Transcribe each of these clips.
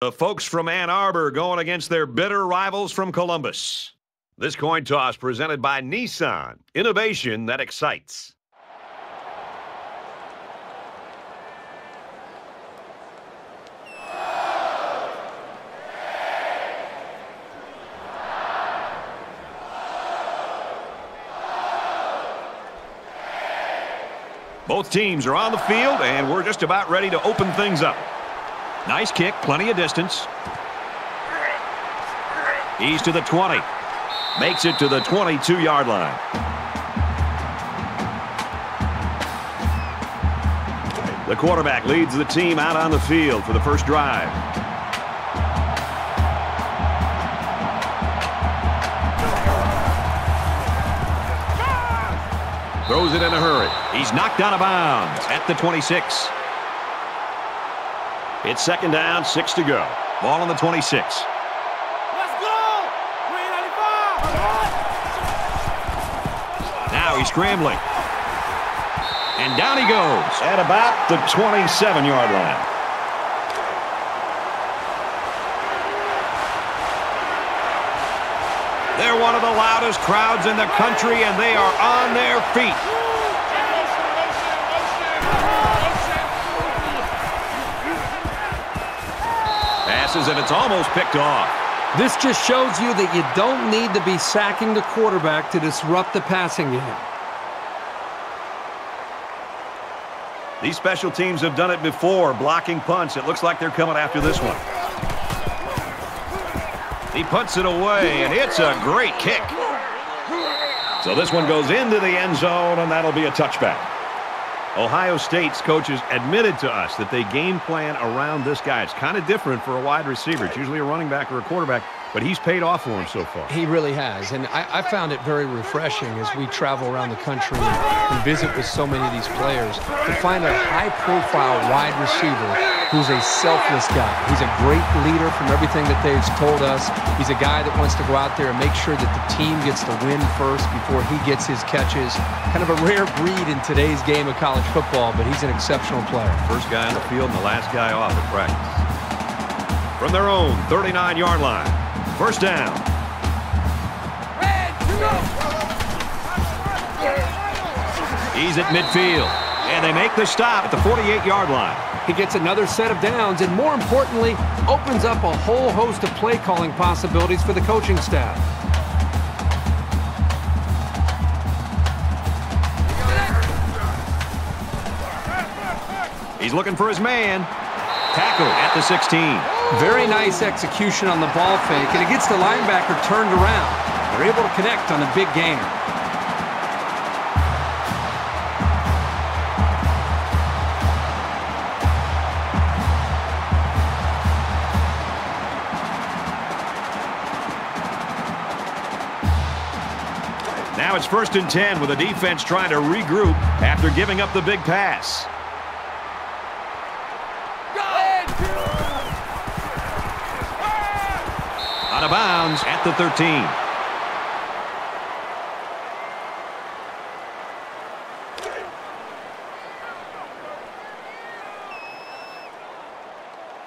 The folks from Ann Arbor going against their bitter rivals from Columbus. This coin toss presented by Nissan. Innovation that excites. Both teams are on the field, and we're just about ready to open things up. Nice kick, plenty of distance. He's to the 20. Makes it to the 22-yard line. The quarterback leads the team out on the field for the first drive. Throws it in a hurry. He's knocked out of bounds at the 26. It's second down, 6 to go. Ball on the 26. Let's go! 395! Now he's scrambling. And down he goes at about the 27-yard line. They're one of the loudest crowds in the country, and they are on their feet. And it's almost picked off. This just shows you that you don't need to be sacking the quarterback to disrupt the passing game. These special teams have done it before, blocking punts. It looks like they're coming after this one. He punts it away, and it's a great kick. So this one goes into the end zone, and that'll be a touchback. Ohio State's coaches admitted to us that they game plan around this guy. It's kind of different for a wide receiver. It's usually a running back or a quarterback, but he's paid off for him so far. He really has, and I found it very refreshing as we travel around the country and visit with so many of these players to find a high-profile wide receiver who's a selfless guy. He's a great leader from everything that they've told us. He's a guy that wants to go out there and make sure that the team gets the win first before he gets his catches. Kind of a rare breed in today's game of college football, but he's an exceptional player. First guy on the field and the last guy off at practice. From their own 39-yard line. First down. He's at midfield, and they make the stop at the 48-yard line. He gets another set of downs, and more importantly, opens up a whole host of play-calling possibilities for the coaching staff. He's looking for his man. Tackle at the 16. Very nice execution on the ball fake, and it gets the linebacker turned around. They're able to connect on a big gain. Now it's 1st and 10 with the defense trying to regroup after giving up the big pass. Out of bounds at the 13.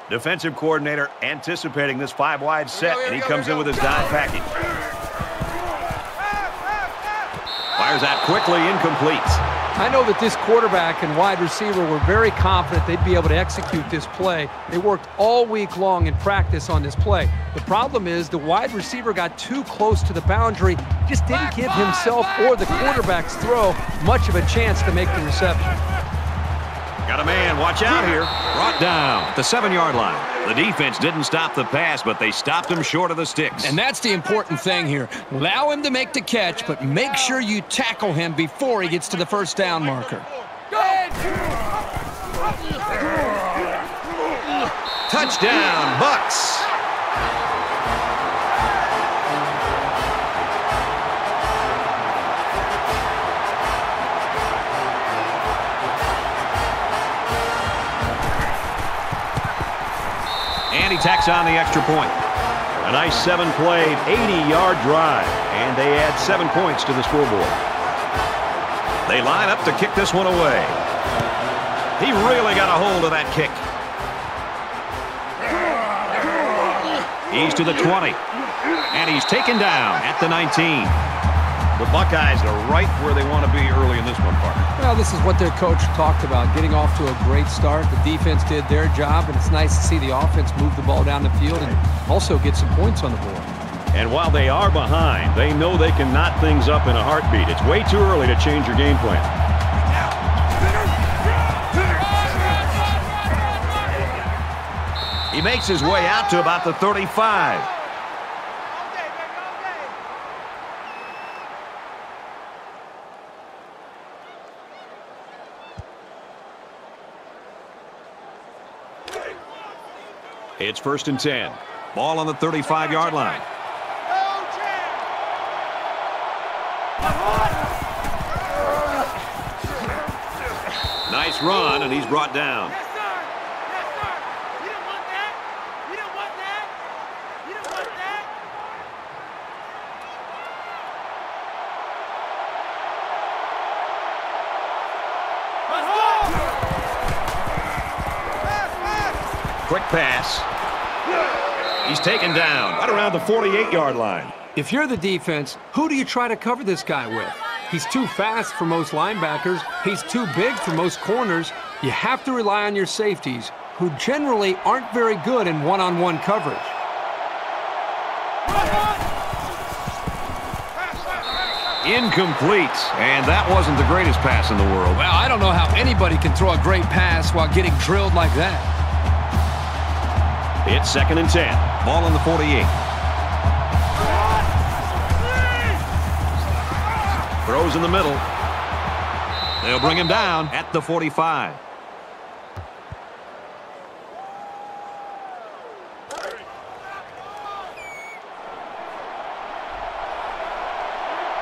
Defensive coordinator anticipating this five-wide set, and he comes in with his dive package. Fires out quickly, incomplete. I know that this quarterback and wide receiver were very confident they'd be able to execute this play. They worked all week long in practice on this play. The problem is the wide receiver got too close to the boundary, just didn't give himself or the quarterback's throw much of a chance to make the reception. Got a man, watch out here. Brought down at the 7-yard line. The defense didn't stop the pass, but they stopped him short of the sticks. And that's the important thing here. Allow him to make the catch, but make sure you tackle him before he gets to the first down marker. Touchdown, Bucks! He tacks on the extra point. A nice 7-play, 80-yard drive, and they add 7 points to the scoreboard. They line up to kick this one away. He really got a hold of that kick. He's to the 20. And he's taken down at the 19. The Buckeyes are right where they want to be early in this one, Parker. Well, this is what their coach talked about, getting off to a great start. The defense did their job, and it's nice to see the offense move the ball down the field and also get some points on the board. And while they are behind, they know they can knot things up in a heartbeat. It's way too early to change your game plan. He makes his way out to about the 35. It's 1st and 10. Ball on the 35-yard line. Nice run, and he's brought down. Yes, sir. Yes, sir. You didn't want that. You didn't want that. You didn't want that. Quick pass. He's taken down right around the 48-yard line. If you're the defense, who do you try to cover this guy with? He's too fast for most linebackers. He's too big for most corners. You have to rely on your safeties, who generally aren't very good in one-on-one coverage. Incomplete, and that wasn't the greatest pass in the world. Well, I don't know how anybody can throw a great pass while getting drilled like that. It's 2nd and 10. Ball on the 48. Throws in the middle. They'll bring him down at the 45.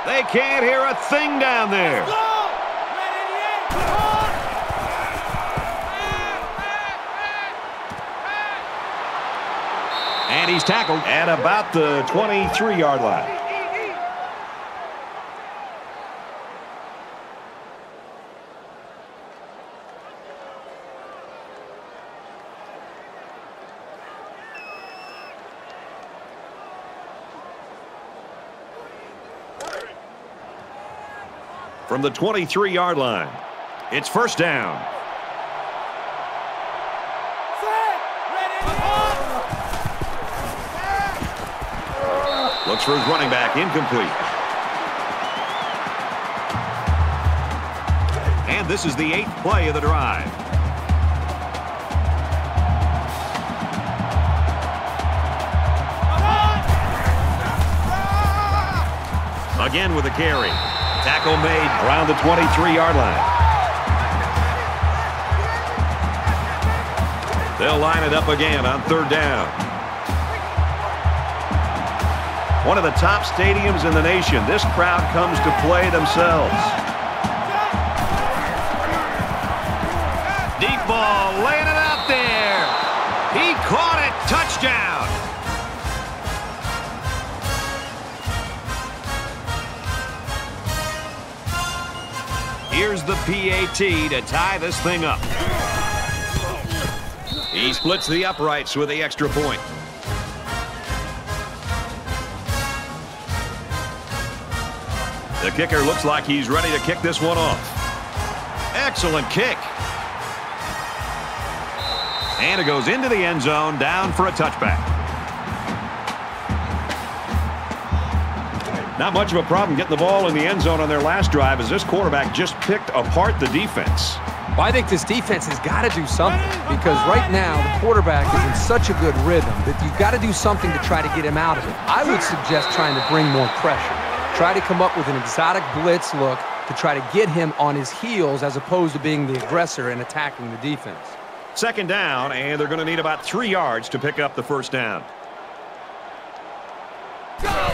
They can't hear a thing down there. And he's tackled at about the 23-yard line. From the 23-yard line, it's 1st down. Looks for his running back, incomplete. And this is the 8th play of the drive. Again with a carry. Tackle made around the 23-yard line. They'll line it up again on 3rd down. One of the top stadiums in the nation. This crowd comes to play themselves. Deep ball, laying it out there. He caught it, touchdown. Here's the PAT to tie this thing up. He splits the uprights with the extra point. The kicker looks like he's ready to kick this one off. Excellent kick. And it goes into the end zone, down for a touchback. Not much of a problem getting the ball in the end zone on their last drive, as this quarterback just picked apart the defense. Well, I think this defense has got to do something, because right now the quarterback is in such a good rhythm that you've got to do something to try to get him out of it. I would suggest trying to bring more pressure. Try to come up with an exotic blitz look to try to get him on his heels, as opposed to being the aggressor and attacking the defense. 2nd down, and they're going to need about 3 yards to pick up the 1st down. Go!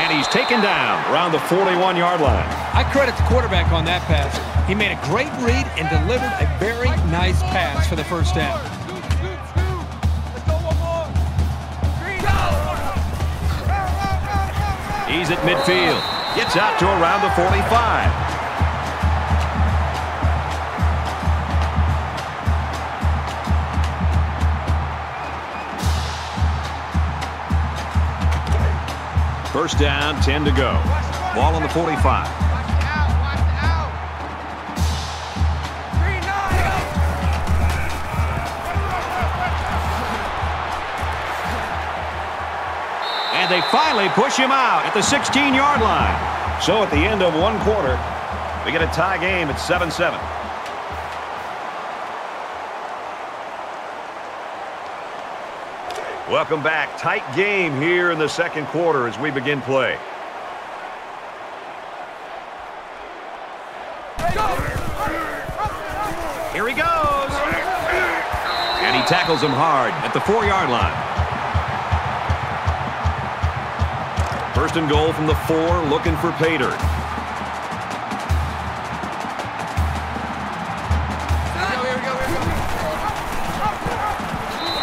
And he's taken down around the 41-yard line. I credit the quarterback on that pass. He made a great read and delivered a very nice pass for the 1st down. He's at midfield. Gets out to around the 45. First down, 10 to go. Ball on the 45. They finally push him out at the 16-yard line. So at the end of one quarter, we get a tie game at 7-7. Welcome back. Tight game here in the second quarter as we begin play. Here he goes. And he tackles him hard at the 4-yard line. First and goal from the 4, looking for Pater.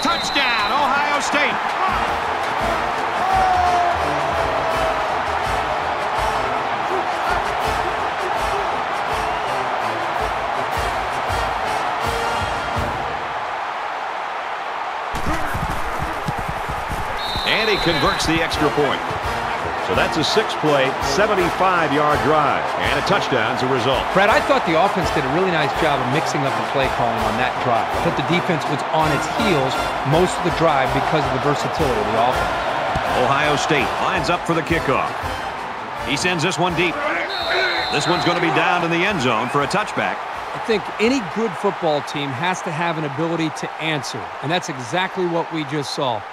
Touchdown, Ohio State. And he converts the extra point. So that's a 6-play, 75-yard drive, and a touchdown's a result. Brad, I thought the offense did a really nice job of mixing up the play calling on that drive. I thought the defense was on its heels most of the drive because of the versatility of the offense. Ohio State lines up for the kickoff. He sends this one deep. This one's going to be down in the end zone for a touchback. I think any good football team has to have an ability to answer, and that's exactly what we just saw.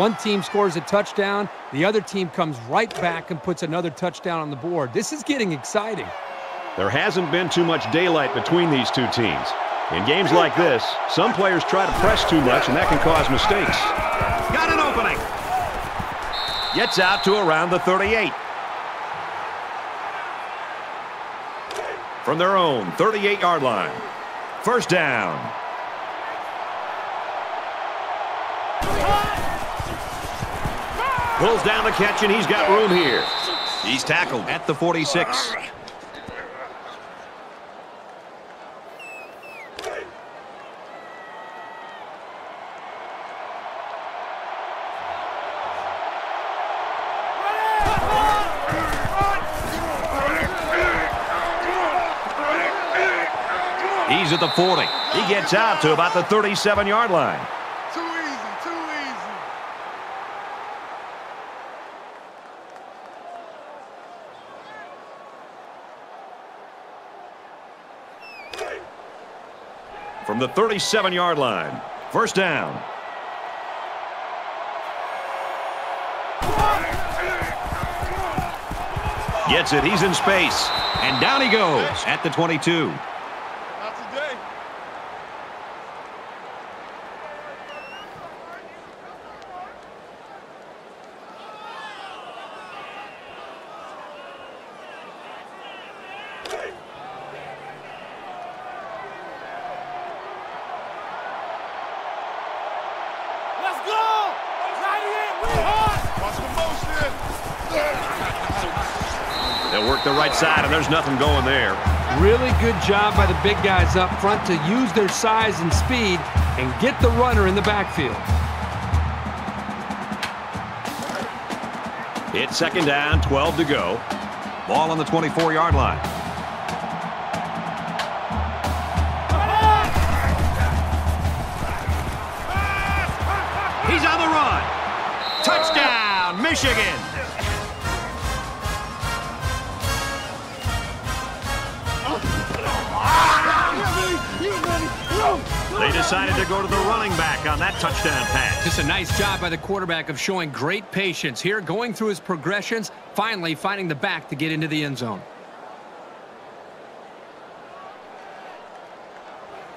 One team scores a touchdown, the other team comes right back and puts another touchdown on the board. This is getting exciting. There hasn't been too much daylight between these two teams. In games like this, some players try to press too much, and that can cause mistakes. Got an opening. Gets out to around the 38. From their own 38-yard line. First down. Pulls down the catch, and he's got room here. He's tackled at the 46. He's at the 40. He gets out to about the 37-yard line. From the 37-yard line, first down. Gets it, he's in space, and down he goes at the 22. Not today. The right side, and there's nothing going there. Really good job by the big guys up front to use their size and speed and get the runner in the backfield. It's second down, 12 to go. Ball on the 24-yard line. He's on the run. Touchdown, Michigan. They decided to go to the running back on that touchdown pass. Just a nice job by the quarterback of showing great patience here, going through his progressions, finally finding the back to get into the end zone.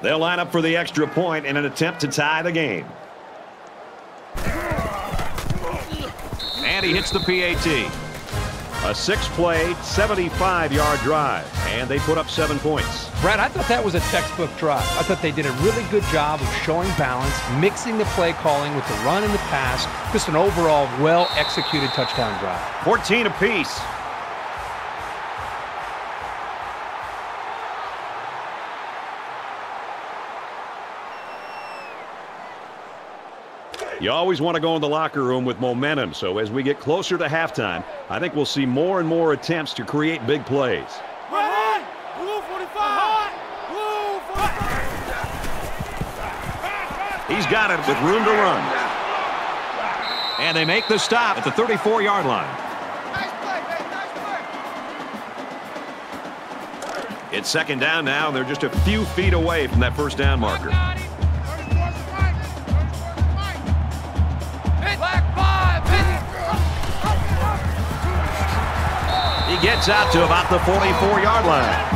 They'll line up for the extra point in an attempt to tie the game. And he hits the PAT. A 6-play, 75-yard drive. And they put up 7 points. Brad, I thought that was a textbook drive. I thought they did a really good job of showing balance, mixing the play calling with the run and the pass. Just an overall well-executed touchdown drive. 14 apiece. You always want to go in the locker room with momentum, so as we get closer to halftime, I think we'll see more and more attempts to create big plays. He's got it with room to run. And they make the stop at the 34-yard line. Nice play, man. Nice play. It's second down now, and they're just a few feet away from that first down marker. He gets out to about the 44-yard line.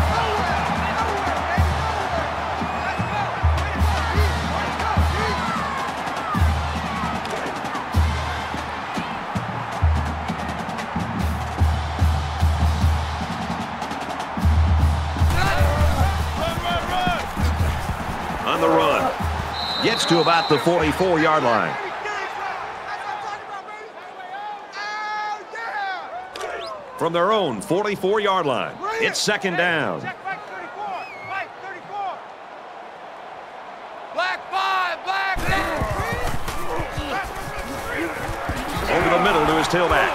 Gets to about the 44-yard line. From their own 44-yard line, it's second down. Over the middle to his tailback.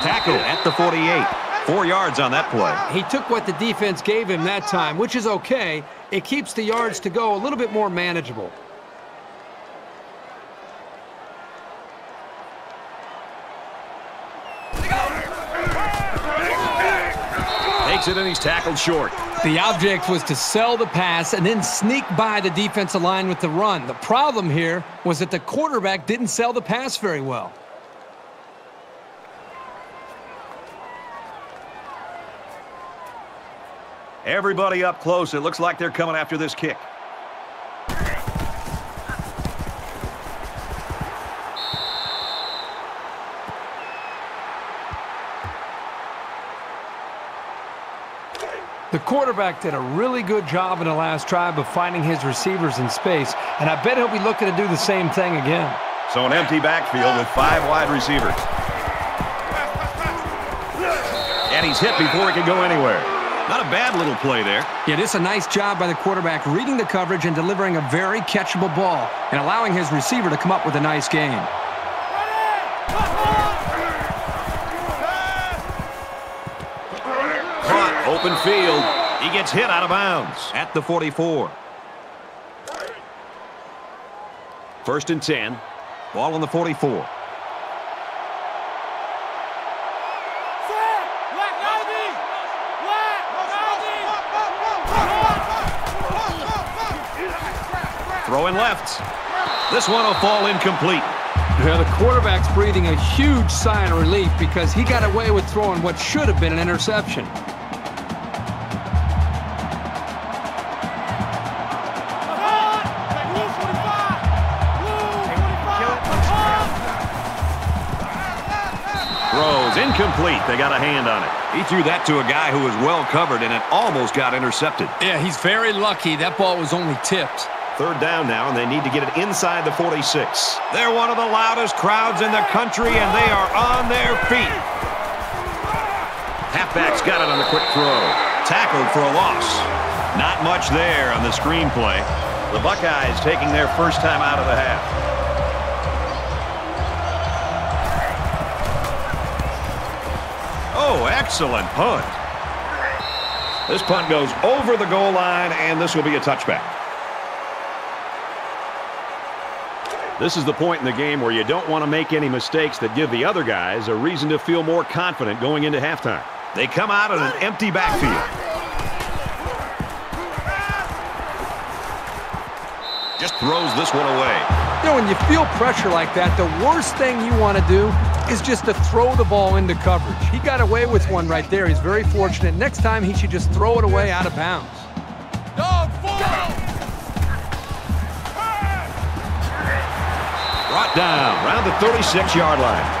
Tackle at the 48. 4 yards on that play. He took what the defense gave him that time, which is okay. It keeps the yards to go a little bit more manageable. It and he's tackled short. The object was to sell the pass and then sneak by the defensive line with the run. The problem here was that the quarterback didn't sell the pass very well. Everybody up close. It looks like they're coming after this kick. The quarterback did a really good job in the last drive of finding his receivers in space, and I bet he'll be looking to do the same thing again. So an empty backfield with 5 wide receivers. And he's hit before he can go anywhere. Not a bad little play there. Yeah, it's a nice job by the quarterback reading the coverage and delivering a very catchable ball and allowing his receiver to come up with a nice game. Open field. He gets hit out of bounds at the 44. First and 10. Ball on the 44. Throw in left. This one will fall incomplete. Yeah, the quarterback's breathing a huge sigh of relief because he got away with throwing what should have been an interception. Complete. They got a hand on it. He threw that to a guy who was well covered, and it almost got intercepted. Yeah, he's very lucky. That ball was only tipped. Third down now, and they need to get it inside the 46. They're one of the loudest crowds in the country, and they are on their feet. Halfback's got it on the quick throw. Tackled for a loss. Not much there on the screenplay. The Buckeyes taking their first time out of the half. Oh, excellent punt. This punt goes over the goal line, and this will be a touchback. This is the point in the game where you don't want to make any mistakes that give the other guys a reason to feel more confident going into halftime. They come out in an empty backfield. Just throws this one away. You know, when you feel pressure like that, the worst thing you want to do is just to throw the ball into coverage. He got away with one right there. He's very fortunate. Next time, he should just throw it away out of bounds. Brought down around the 36-yard line.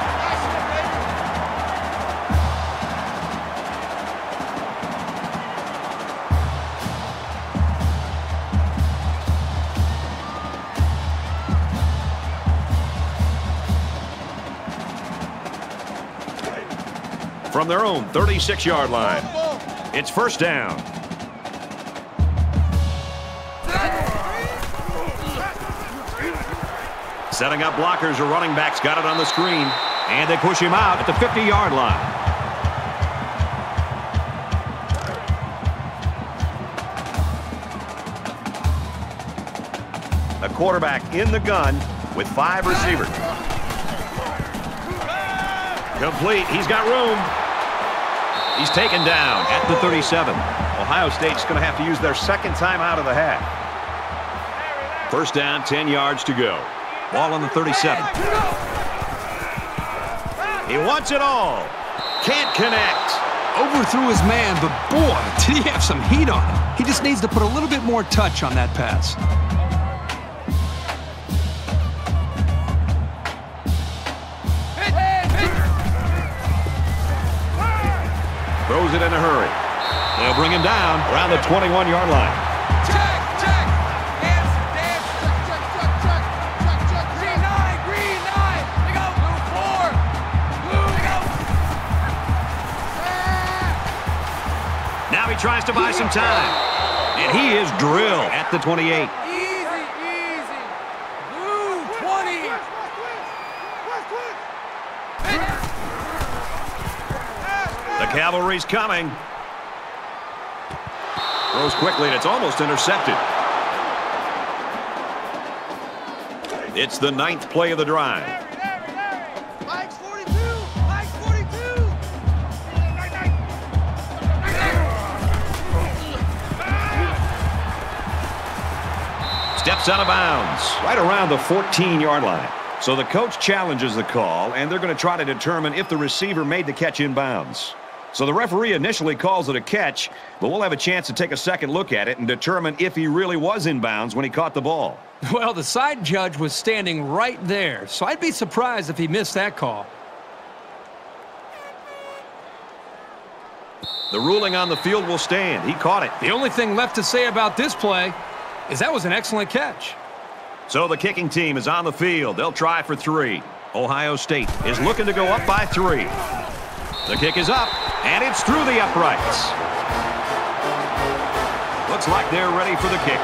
From their own 36-yard line. It's first down. Setting up blockers or running backs. Got it on the screen. And they push him out at the 50-yard line. A quarterback in the gun with 5 receivers. Complete. He's got room. He's taken down at the 37. Ohio State's going to have to use their second time out of the half. First down, 10 yards to go. Ball on the 37. He wants it all. Can't connect. Overthrew his man, but boy, did he have some heat on him. He just needs to put a little bit more touch on that pass. Throws it in a hurry. They'll bring him down around the 21-yard line. Check, check. Dance, dance, check, check, check, check, check. G9, green 9. They go, blue 4. Blue, they go. Now he tries to buy some time. And he is drilled at the 28. Cavalry's coming. Throws quickly, and it's almost intercepted. It's the 9th play of the drive. Mike's 42. Mike's 42. Steps out of bounds, right around the 14-yard line. So the coach challenges the call, and they're going to try to determine if the receiver made the catch in bounds. So the referee initially calls it a catch, but we'll have a chance to take a second look at it and determine if he really was in bounds when he caught the ball. Well, the side judge was standing right there, so I'd be surprised if he missed that call. The ruling on the field will stand. He caught it. The only thing left to say about this play is that was an excellent catch. So the kicking team is on the field. They'll try for 3. Ohio State is looking to go up by 3. The kick is up, and it's through the uprights. Looks like they're ready for the kick.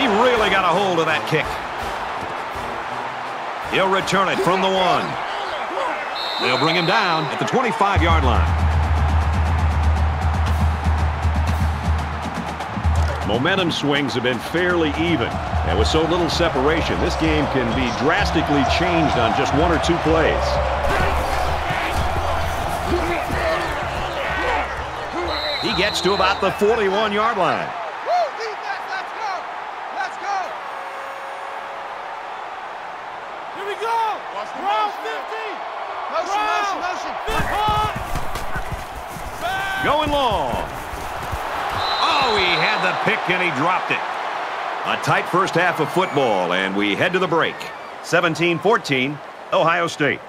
He really got a hold of that kick. He'll return it from the 1. They'll bring him down at the 25-yard line. Momentum swings have been fairly even. And with so little separation, this game can be drastically changed on just 1 or 2 plays. He gets to about the 41-yard line. Woo, defense, let's go. Let's go. Here we go. Round 50. Motion. 50. Going long. Oh, he had the pick and he dropped it. A tight first half of football, and we head to the break. 17-14, Ohio State.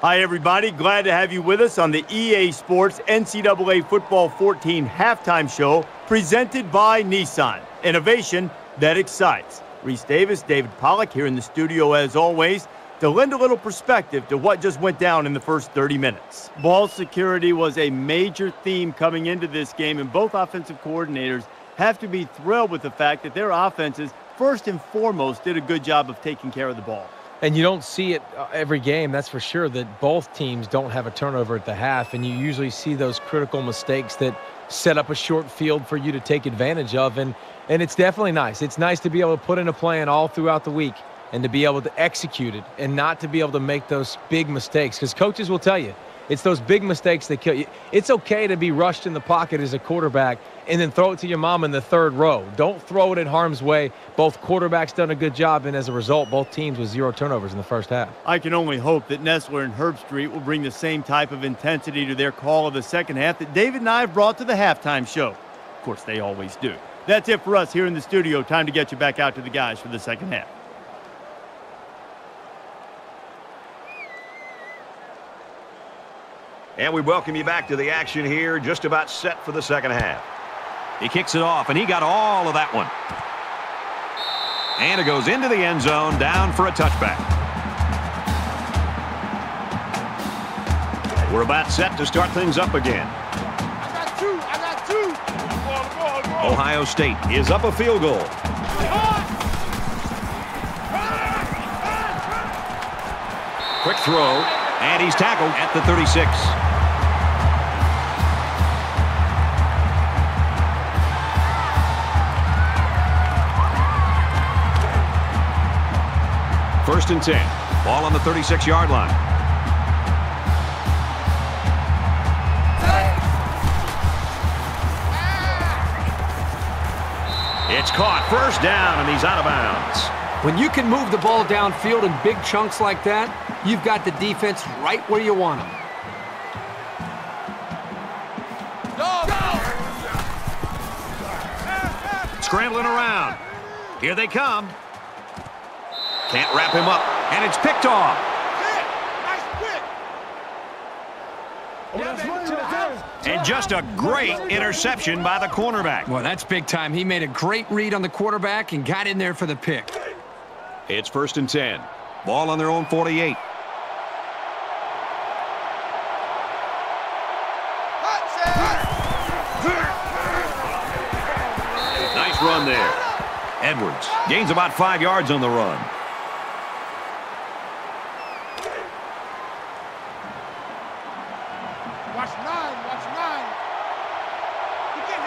Hi, everybody. Glad to have you with us on the EA Sports NCAA Football 14 Halftime Show presented by Nissan. Innovation that excites. Reese Davis, David Pollack here in the studio as always to lend a little perspective to what just went down in the first 30 minutes. Ball security was a major theme coming into this game, and both offensive coordinators have to be thrilled with the fact that their offenses, first and foremost, did a good job of taking care of the ball. And you don't see it every game, that's for sure, that both teams don't have a turnover at the half, and you usually see those critical mistakes that set up a short field for you to take advantage of, and it's definitely nice. It's nice to be able to put in a plan all throughout the week and to be able to execute it and not to be able to make those big mistakes, because coaches will tell you, it's those big mistakes that kill you. It's okay to be rushed in the pocket as a quarterback and then throw it to your mom in the third row. Don't throw it in harm's way. Both quarterbacks done a good job, and as a result, both teams with 0 turnovers in the first half. I can only hope that Nessler and Herbstreit will bring the same type of intensity to their call of the second half that David and I have brought to the halftime show. Of course, they always do. That's it for us here in the studio. Time to get you back out to the guys for the second half. And we welcome you back to the action here, just about set for the second half. He kicks it off, and he got all of that one. And it goes into the end zone, down for a touchback. We're about set to start things up again. I got two. Ohio State is up a field goal. Quick throw, and he's tackled at the 36. First and 10. Ball on the 36-yard line. It's caught. First down, and he's out of bounds. When you can move the ball downfield in big chunks like that, you've got the defense right where you want them. Go! Scrambling around. Here they come. Can't wrap him up, and it's picked off. And just a great interception by the cornerback. Well, that's big time. He made a great read on the quarterback and got in there for the pick. It's first and 10. Ball on their own 48. Nice run there. Edwards gains about 5 yards on the run. Watch nine. You can't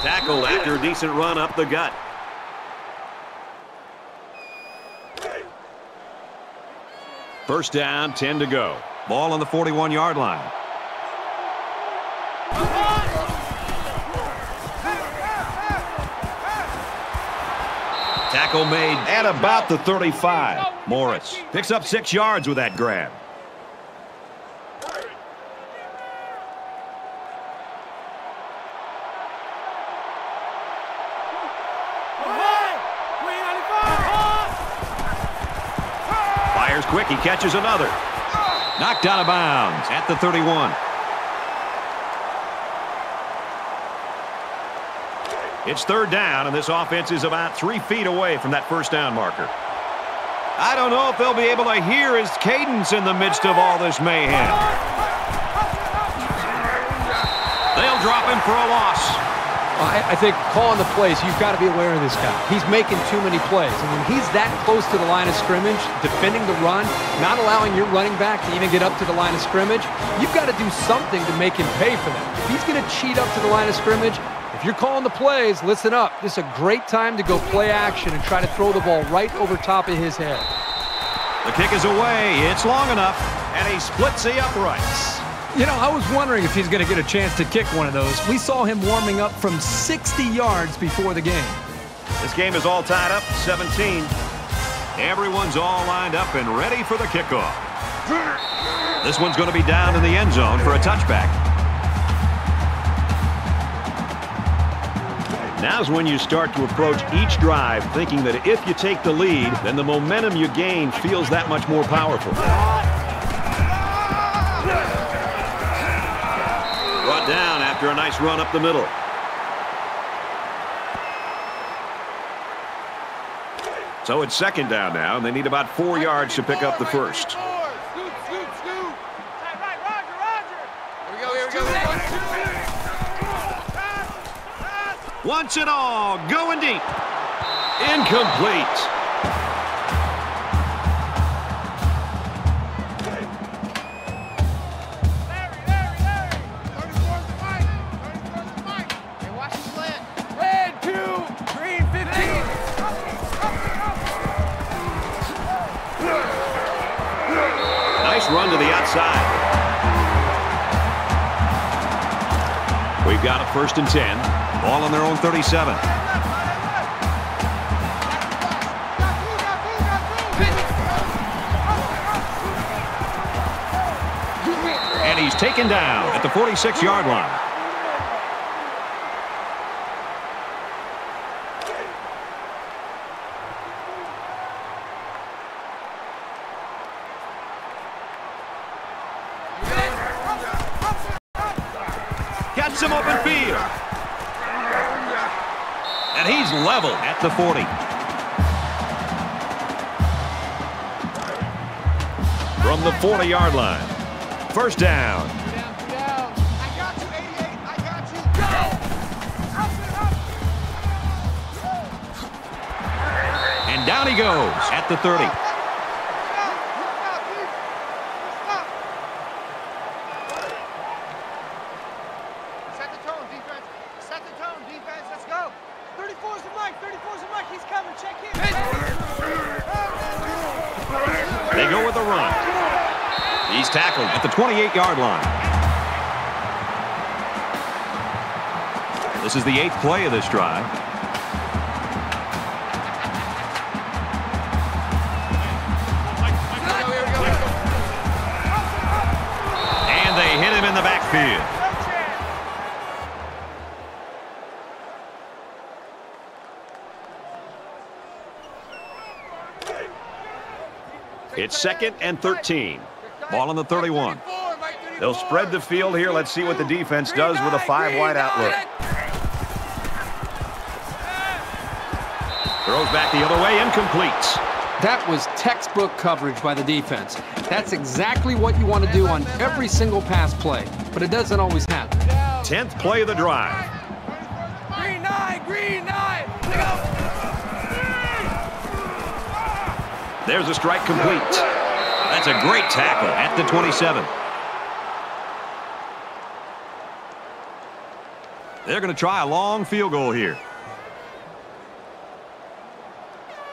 hang. Tackle after a decent run up the gut. First down, 10 to go. Ball on the 41-yard line. Tackle made at about the 35. Morris picks up 6 yards with that grab. Fires quick. He catches another. Knocked out of bounds at the 31. It's third down, and this offense is about 3 feet away from that first down marker. I don't know if they'll be able to hear his cadence in the midst of all this mayhem. They'll drop him for a loss. I think calling the plays, you've got to be aware of this guy. He's making too many plays. And when he's that close to the line of scrimmage, defending the run, not allowing your running back to even get up to the line of scrimmage, you've got to do something to make him pay for that. If he's going to cheat up to the line of scrimmage, if you're calling the plays, listen up. This is a great time to go play action and try to throw the ball right over top of his head. The kick is away. It's long enough, and he splits the uprights. You know, I was wondering if he's going to get a chance to kick one of those. We saw him warming up from 60 yards before the game. This game is all tied up, 17. Everyone's all lined up and ready for the kickoff. This one's going to be down in the end zone for a touchback. Now's when you start to approach each drive thinking that if you take the lead, then the momentum you gain feels that much more powerful. Brought down after a nice run up the middle. So it's second down now, and they need about 4 yards to pick up the first. Once and all, going deep. Incomplete. Larry. Thirty-four's the mic. Hey, watch the slant. Red, 2, green 15. Nice run to the outside. We've got a first and 10. Ball on their own 37. And he's taken down at the 46-yard line. Gets him open field. And he's level at the 40. from the 40-yard line. First down. I got you, 88. I got you. Go! And down he goes at the 30. Tackled at the 28-yard line. This is the 8th play of this drive. And they hit him in the backfield. It's 2nd and 13. Ball on the 31. They'll spread the field here. Let's see what the defense does with a 5-wide outlook. Throws back the other way, incomplete. That was textbook coverage by the defense. That's exactly what you want to do on every single pass play, but it doesn't always happen. 10th play of the drive. Green eye, green eye. There's a strike complete. That's a great tackle at the 27. They're going to try a long field goal here.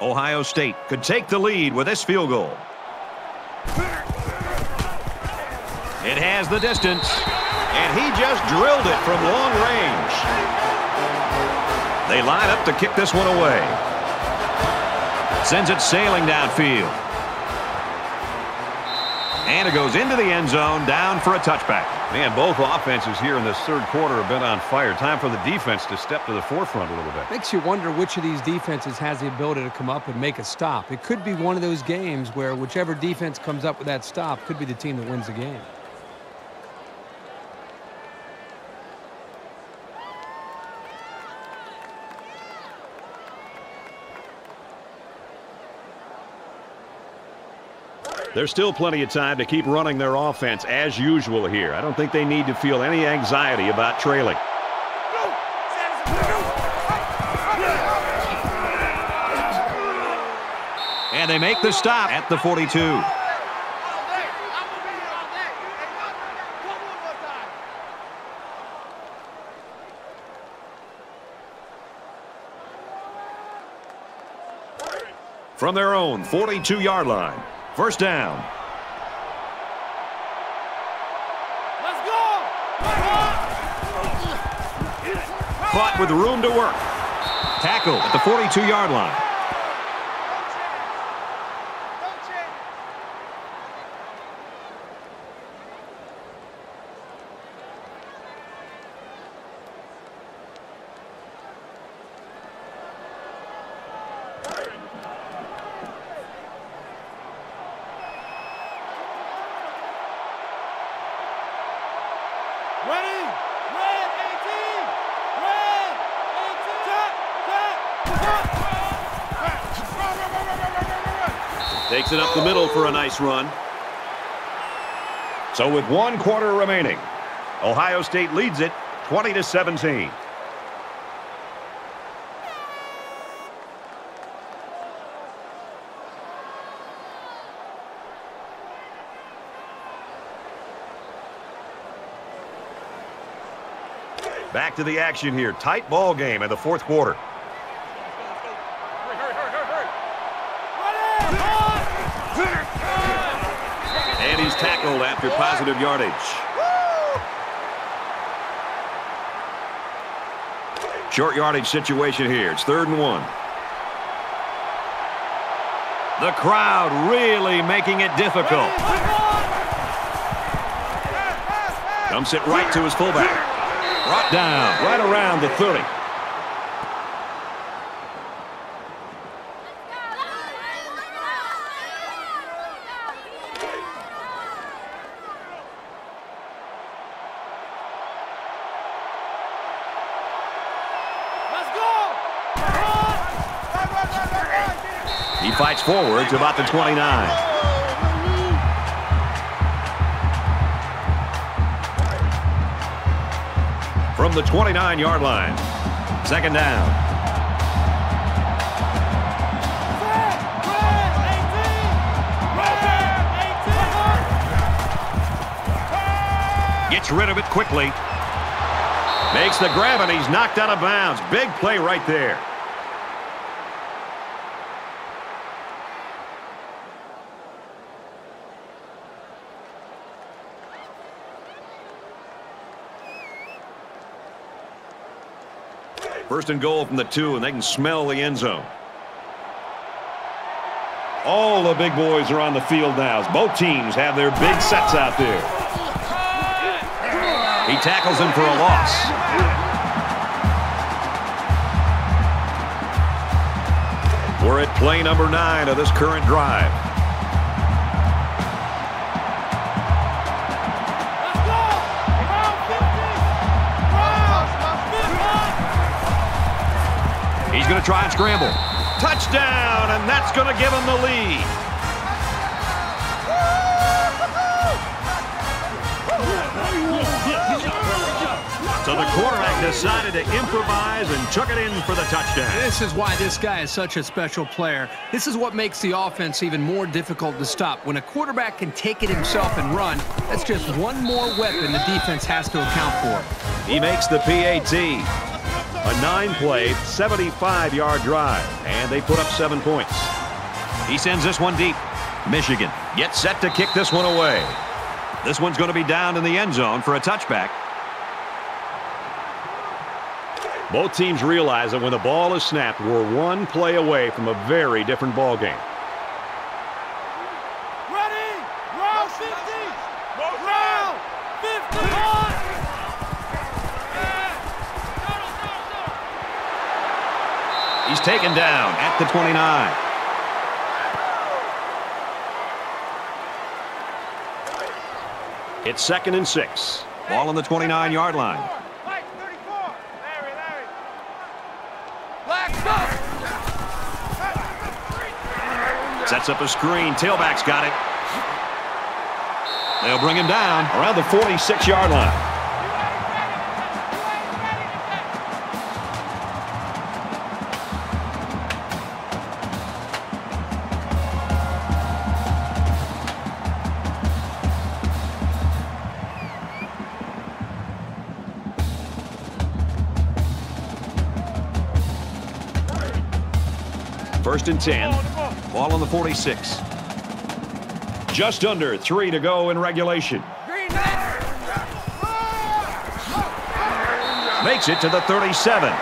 Ohio State could take the lead with this field goal. It has the distance, and he just drilled it from long range. They line up to kick this one away. Sends it sailing downfield. And it goes into the end zone, down for a touchback. Man, both offenses here in this third quarter have been on fire. Time for the defense to step to the forefront a little bit. Makes you wonder which of these defenses has the ability to come up and make a stop. It could be one of those games where whichever defense comes up with that stop could be the team that wins the game. There's still plenty of time to keep running their offense as usual here. I don't think they need to feel any anxiety about trailing. And they make the stop at the 42. From their own 42-yard line. First down. Let's go! But with room to work. Tackle at the 42-yard line. Takes it up the middle for a nice run. So with one quarter remaining, Ohio State leads it 20-17. Back to the action here. Tight ball game in the fourth quarter. Tackled after positive yardage. Short yardage situation here. It's 3rd and 1. The crowd really making it difficult. Dumps it right to his fullback. Brought down right around the 30. Fights forward to about the 29. from the 29-yard line. Second down. Gets rid of it quickly. Makes the grab, and he's knocked out of bounds. Big play right there. First and goal from the 2, and they can smell the end zone. All the big boys are on the field now. Both teams have their big sets out there. He tackles him for a loss. We're at play number 9 of this current drive. He's going to try and scramble. Touchdown, and that's going to give him the lead. So the quarterback decided to improvise and chuck it in for the touchdown. This is why this guy is such a special player. This is what makes the offense even more difficult to stop. When a quarterback can take it himself and run, that's just one more weapon the defense has to account for. He makes the PAT. A 9-play, 75-yard drive, and they put up 7 points. He sends this one deep. Michigan gets set to kick this one away. This one's going to be down in the end zone for a touchback. Both teams realize that when the ball is snapped, we're one play away from a very different ball game. Ready, round 50, round 51. He's taken down at the 29. It's 2nd and 6. Ball on the 29-yard line. Sets up a screen. Tailback's got it. They'll bring him down around the 46-yard line. First and 10. Ball on the 46. Just under 3 to go in regulation. Makes it to the 37.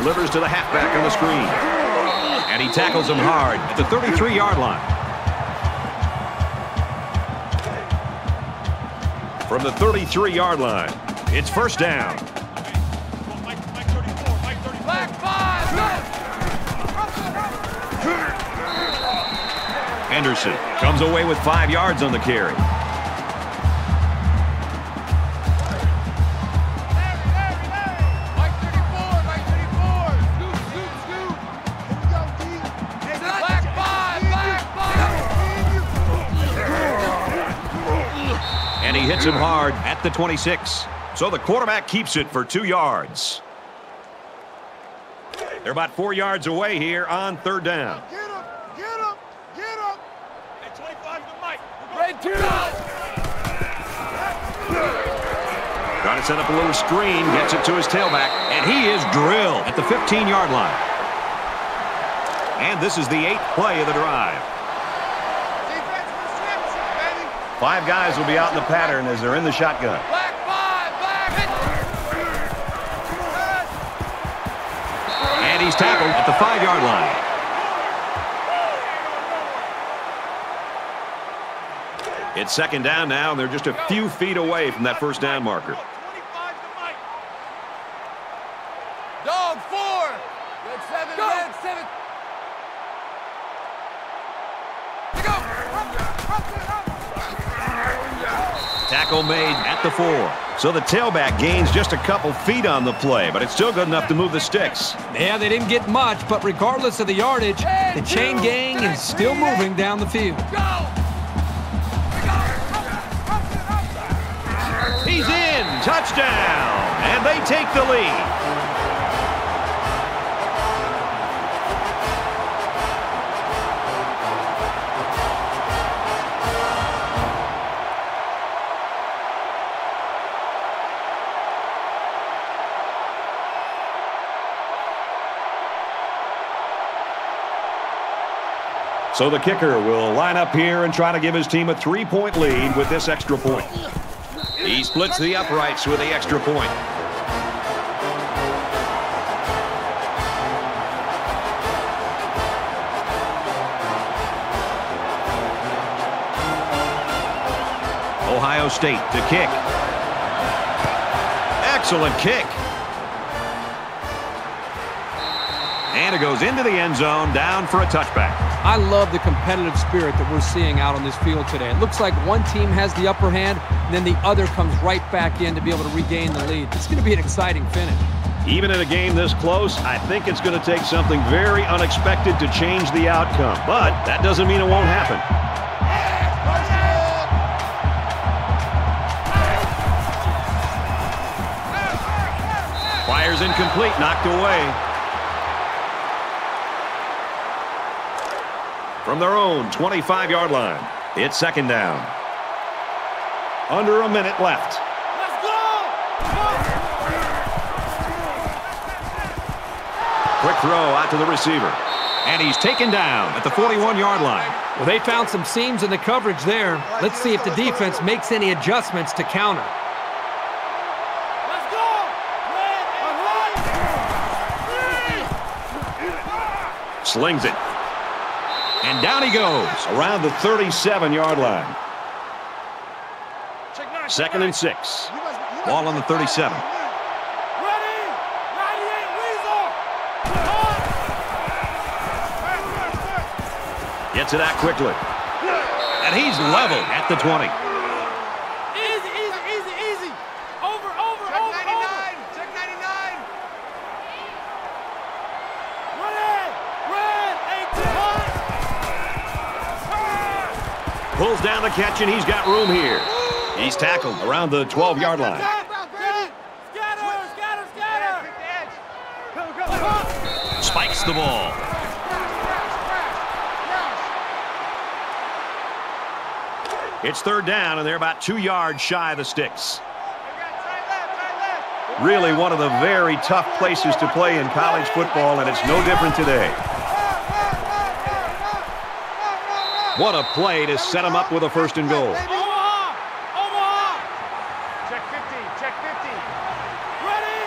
Delivers to the halfback on the screen. And he tackles him hard at the 33-yard line. From the 33-yard line, it's first down. Henderson comes away with 5 yards on the carry. Hits him hard at the 26. So the quarterback keeps it for 2 yards. They're about 4 yards away here on 3rd down. Get him! Get him! Get him! At 25 to Mike. Red 2. Trying to set up a little screen. Gets it to his tailback. And he is drilled at the 15-yard line. And this is the 8th play of the drive. 5 guys will be out in the pattern as they're in the shotgun. And he's tackled at the 5-yard line. It's 2nd down now, and they're just a few feet away from that first down marker. Dog 4. Red 7, go. Red 7. Tackle made at the 4. So the tailback gains just a couple feet on the play, but it's still good enough to move the sticks. Yeah, they didn't get much, but regardless of the yardage, the chain gang is still moving down the field. He's in. Touchdown. And they take the lead. So the kicker will line up here and try to give his team a three-point lead with this extra point. He splits the uprights with the extra point. Ohio State to kick. Excellent kick. And it goes into the end zone, down for a touchback. I love the competitive spirit that we're seeing out on this field today. It looks like one team has the upper hand, and then the other comes right back in to be able to regain the lead. It's going to be an exciting finish. Even in a game this close, I think it's going to take something very unexpected to change the outcome. But that doesn't mean it won't happen. Fires incomplete, knocked away. From their own 25-yard line, it's second down. Under a minute left. Let's go! Quick throw out to the receiver. And he's taken down at the 41-yard line. Well, they found some seams in the coverage there. Let's see if the defense makes any adjustments to counter. Slings it. And down he goes around the 37-yard line. Second and 6. Ball on the 37. Gets it out quickly. And he's leveled at the 20. Easy, easy, easy, easy. Over, over, over. Check 99. Check 99. Run it. Run. 18. Pulls down the catch, and he's got room here. He's tackled around the 12-yard line. Spikes the ball. It's third down, and they're about 2 yards shy of the sticks. Really one of the very tough places to play in college football, and it's no different today. What a play to set him up with a first and goal. Omaha! Omaha! Check 50, check 50. Ready!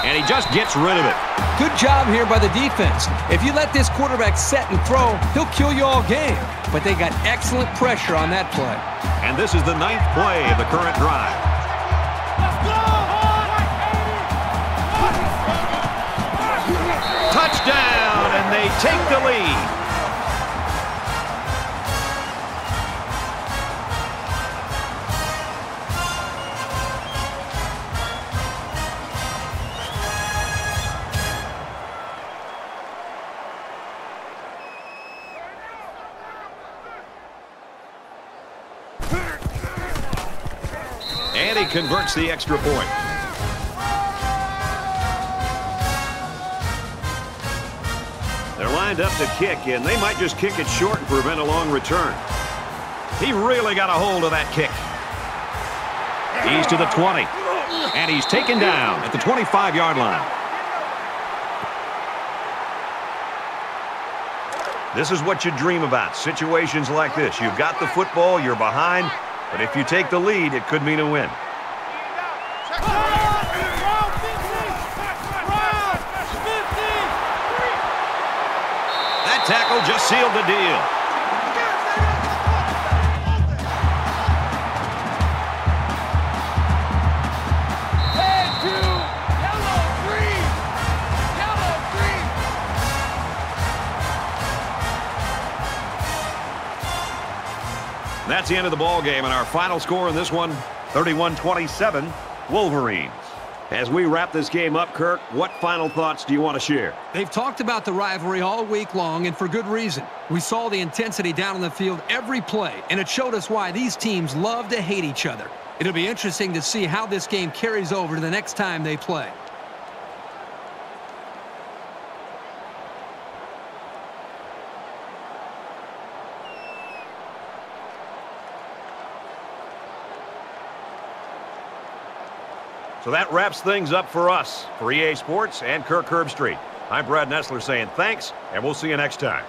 Ready! And he just gets rid of it. Good job here by the defense. If you let this quarterback set and throw, he'll kill you all game. But they got excellent pressure on that play. And this is the 9th play of the current drive. Touchdown, and they take the lead. And he converts the extra point. Up to kick, and they might just kick it short and prevent a long return. He really got a hold of that kick. He's to the 20, and he's taken down at the 25-yard line. This is what you dream about, situations like this. You've got the football, you're behind, but if you take the lead, it could mean a win. Tackle just sealed the deal. Red, two, yellow, green. Yellow, green. That's the end of the ball game, and our final score in this one, 31-27, Wolverines. As we wrap this game up, Kirk, what final thoughts do you want to share? They've talked about the rivalry all week long, and for good reason. We saw the intensity down on the field every play, and it showed us why these teams love to hate each other. It'll be interesting to see how this game carries over to the next time they play. So that wraps things up for us. For EA Sports and Kirk Herbstreit, I'm Brad Nessler saying thanks, and we'll see you next time.